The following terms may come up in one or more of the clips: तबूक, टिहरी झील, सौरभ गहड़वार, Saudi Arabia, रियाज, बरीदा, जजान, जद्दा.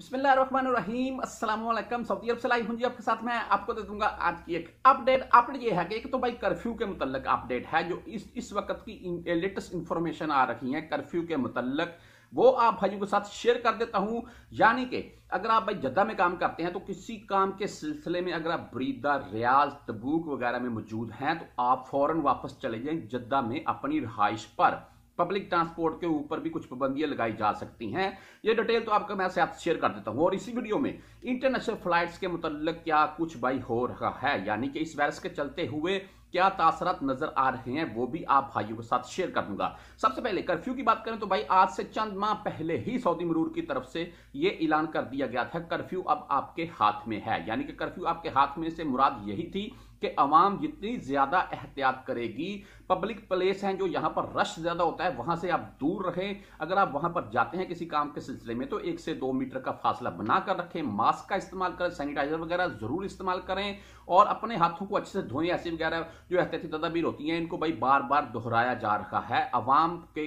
बिस्मिल्लाहिर्रहमानिर्रहीम अस्सलाम वालेकुम। सऊदी अरब से लाइव हूं जी आपके साथ। मैं आपको दे दूंगा आज की एक अपडेट। अपडेट ये है कि एक तो भाई कर्फ्यू के मतलब अपडेट है जो इस वक्त की लेटेस्ट इंफॉर्मेशन आ रही है कर्फ्यू के मतलब, वो आप भाइयों के साथ शेयर कर देता हूं। यानी कि अगर आप भाई जद्दा में काम करते हैं तो किसी काम के सिलसिले में अगर आप बरीदा, रियाज, तबूक वगैरह में मौजूद हैं तो आप फौरन वापस चले जाएं जद्दा में अपनी रिहाइश पर। पब्लिक ट्रांसपोर्ट के ऊपर भी कुछ पाबंदियां लगाई जा सकती हैं। ये डिटेल तो आपका मैं साथ शेयर कर देता हूं। और इसी वीडियो में इंटरनेशनल फ्लाइट्स के मतलब क्या कुछ भाई हो रहा है, यानी कि इस वायरस के चलते हुए क्या तासरात नजर आ रहे हैं, वो भी आप भाइयों के साथ शेयर कर दूंगा। सबसे पहले कर्फ्यू की बात करें तो भाई आज से चंद माह पहले ही सऊदी मरूर की तरफ से ये ऐलान कर दिया गया था कर्फ्यू अब आपके हाथ में है। यानी कि कर्फ्यू आपके हाथ में से मुराद यही थी कि अवाम जितनी ज्यादा एहतियात करेगी, पब्लिक प्लेस हैं जो यहाँ पर रश ज्यादा होता है वहां से आप दूर रहें। अगर आप वहां पर जाते हैं किसी काम के सिलसिले में तो 1 से 2 मीटर का फासला बनाकर रखें, मास्क का इस्तेमाल करें, सैनिटाइजर वगैरह जरूर इस्तेमाल करें और अपने हाथों को अच्छे से धोएं। ऐसी वगैरह जो एहतियाती तदाबीर होती हैं इनको भाई बार बार दोहराया जा रहा है। अवाम के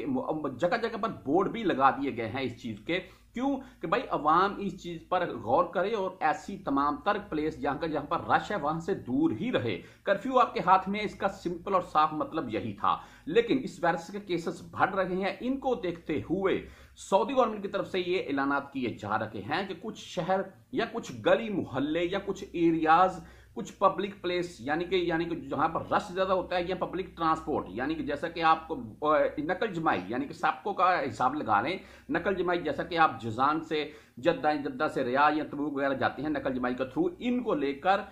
जगह जगह पर बोर्ड भी लगा दिए गए हैं इस चीज के, क्यों कि भाई अवाम इस चीज पर गौर करे और ऐसी तमाम तर प्लेस जहां पर रश है वहां से दूर ही रहे। कर्फ्यू आपके हाथ में, इसका सिंपल और साफ मतलब यही था। लेकिन इस वायरस के केसेस बढ़ रहे हैं, इनको देखते हुए सऊदी गवर्नमेंट की तरफ से ये ऐलानात किए जा रहे हैं कि कुछ शहर या कुछ गली मोहल्ले या कुछ एरियाज, कुछ पब्लिक प्लेस यानी कि जहां पर रश ज्यादा होता है या पब्लिक ट्रांसपोर्ट, यानी कि जैसा कि आपको नकल जमाई यानी कि सबको का हिसाब लगा लें, नकल जमाई जैसा कि आप जजान से जद्दा से रियाज या तबूक वगैरह जाते हैं नकल जमाई के थ्रू, इनको लेकर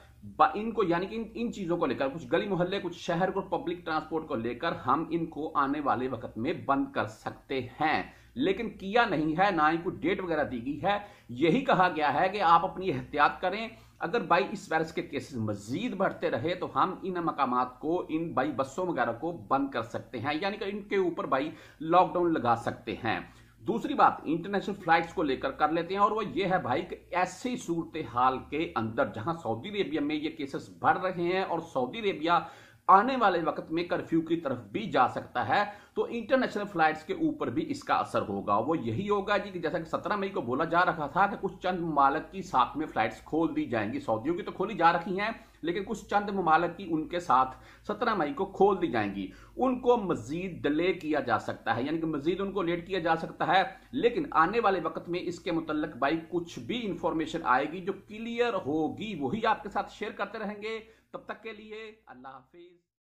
यानी कि इन चीज़ों को लेकर कुछ गली मोहल्ले, कुछ शहर को, पब्लिक ट्रांसपोर्ट को लेकर हम इनको आने वाले वक्त में बंद कर सकते हैं। लेकिन किया नहीं है, ना ही कोई डेट वगैरह दी गई है। यही कहा गया है कि आप अपनी एहतियात करें। अगर भाई इस वायरस के केसेस मजीद बढ़ते रहे तो हम इन मकामात को, इन भाई बसों वगैरह को बंद कर सकते हैं, यानी कि इनके ऊपर भाई लॉकडाउन लगा सकते हैं। दूसरी बात इंटरनेशनल फ्लाइट्स को लेकर कर लेते हैं और वो ये है भाई कि ऐसी सूरत हाल के अंदर जहां सऊदी अरेबिया में ये केसेस बढ़ रहे हैं और सऊदी अरेबिया आने वाले वक्त में कर्फ्यू की तरफ भी जा सकता है तो इंटरनेशनल फ्लाइट्स के ऊपर भी इसका असर होगा। वो यही होगा जी कि जैसा कि 17 मई को बोला जा रहा था कि कुछ चंद ममालक की साथ में फ्लाइट्स खोल दी जाएंगी। सऊदियों की तो खोली जा रही हैं लेकिन कुछ चंद ममालक की उनके साथ 17 मई को खोल दी जाएंगी। उनको मजीद डिले किया जा सकता है, यानी कि मजीद उनको लेट किया जा सकता है। लेकिन आने वाले वक्त में इसके मुतल्लिक भाई कुछ भी इंफॉर्मेशन आएगी जो क्लियर होगी वही आपके साथ शेयर करते रहेंगे। तब तक के लिए अल्लाह हाफिज।